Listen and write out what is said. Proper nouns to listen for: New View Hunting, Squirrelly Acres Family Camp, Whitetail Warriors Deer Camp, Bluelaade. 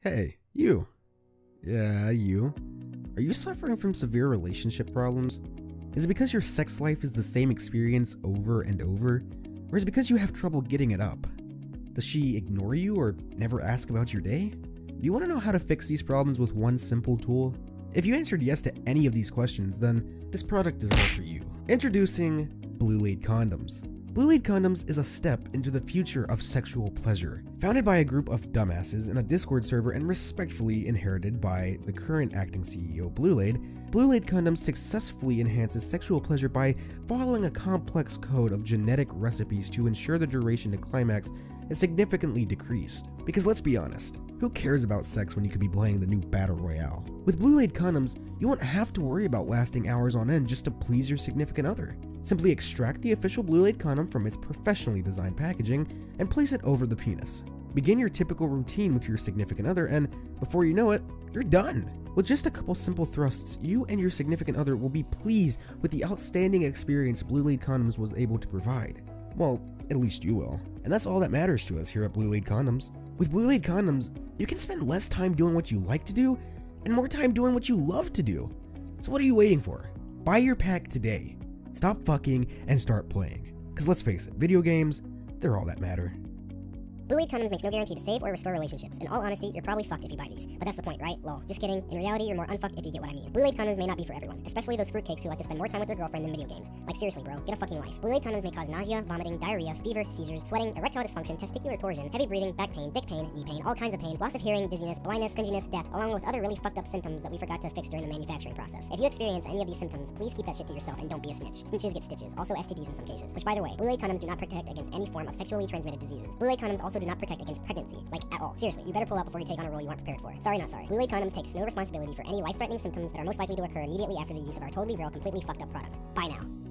Hey, you. Yeah, you. Are you suffering from severe relationship problems? Is it because your sex life is the same experience over and over? Or is it because you have trouble getting it up? Does she ignore you or never ask about your day? Do you want to know how to fix these problems with one simple tool? If you answered yes to any of these questions, then this product is not for you. Introducing Bluelaade condoms. Bluelaade condoms is a step into the future of sexual pleasure, founded by a group of dumbasses in a Discord server and respectfully inherited by the current acting CEO Bluelaade. Bluelaade condoms successfully enhances sexual pleasure by following a complex code of genetic recipes to ensure the duration to climax is significantly decreased. Because let's be honest, who cares about sex when you could be playing the new Battle Royale? With Bluelaade condoms, you won't have to worry about lasting hours on end just to please your significant other. Simply extract the official Bluelaade condom from its professionally designed packaging and place it over the penis. Begin your typical routine with your significant other and, before you know it, you're done! With just a couple simple thrusts, you and your significant other will be pleased with the outstanding experience Bluelaade condoms was able to provide. Well, at least you will. And that's all that matters to us here at Bluelaade condoms. With Bluelaade condoms, you can spend less time doing what you like to do and more time doing what you love to do. So what are you waiting for? Buy your pack today. Stop fucking and start playing. Cause let's face it, video games, they're all that matter. Bluelaade condoms makes no guarantee to save or restore relationships. In all honesty, you're probably fucked if you buy these. But that's the point, right? Lol. Just kidding. In reality, you're more unfucked if you get what I mean. Bluelaade condoms may not be for everyone, especially those fruitcakes who like to spend more time with their girlfriend than video games. Like seriously, bro, get a fucking life. Bluelaade condoms may cause nausea, vomiting, diarrhea, fever, seizures, sweating, erectile dysfunction, testicular torsion, heavy breathing, back pain, dick pain, knee pain, all kinds of pain, loss of hearing, dizziness, blindness, cringiness, death, along with other really fucked up symptoms that we forgot to fix during the manufacturing process. If you experience any of these symptoms, please keep that shit to yourself and don't be a snitch. Snitches get stitches, also STDs in some cases. Which by the way, Bluelaade condoms do not protect against any form of sexually transmitted diseases. Bluelaade condoms also do not protect against pregnancy, like at all. Seriously, you better pull up before you take on a role you weren't prepared for. Sorry, not sorry. Bluelaade condoms takes no responsibility for any life-threatening symptoms that are most likely to occur immediately after the use of our totally real, completely fucked up product. Buy now.